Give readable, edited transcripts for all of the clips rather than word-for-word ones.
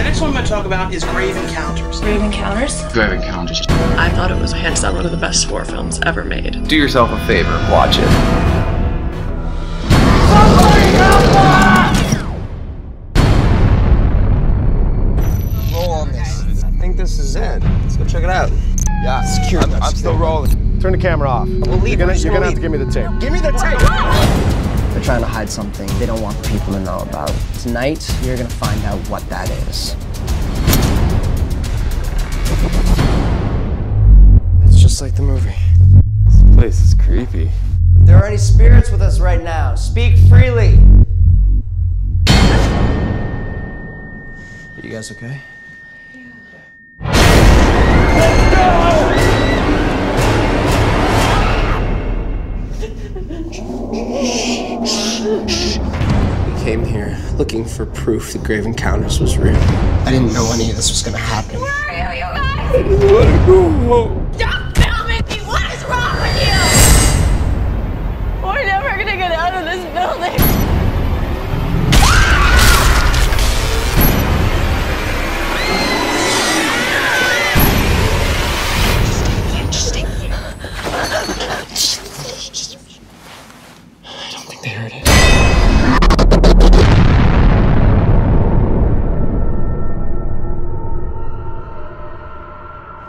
The next one I'm going to talk about is Grave Encounters. Grave Encounters? Grave Encounters. I thought it was hands down one of the best horror films ever made. Do yourself a favor, watch it. Somebody help us! Roll on this. I think this is it. Let's go check it out. Yeah, it's cute. I'm still rolling. Turn the camera off. You're gonna have to give me the tape. Give me the tape! They're trying to hide something they don't want people to know about. Tonight, you're gonna find out what that is. It's just like the movie. This place is creepy. If there are any spirits with us right now, speak freely. Are you guys okay? We came here looking for proof that Grave Encounters was real. I didn't know any of this was gonna happen. Where are you guys? I didn't want to go home. Stop filming me! What is wrong with you? We're never gonna get out of this building.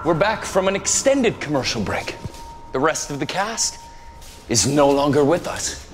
We're back from an extended commercial break. The rest of the cast is no longer with us.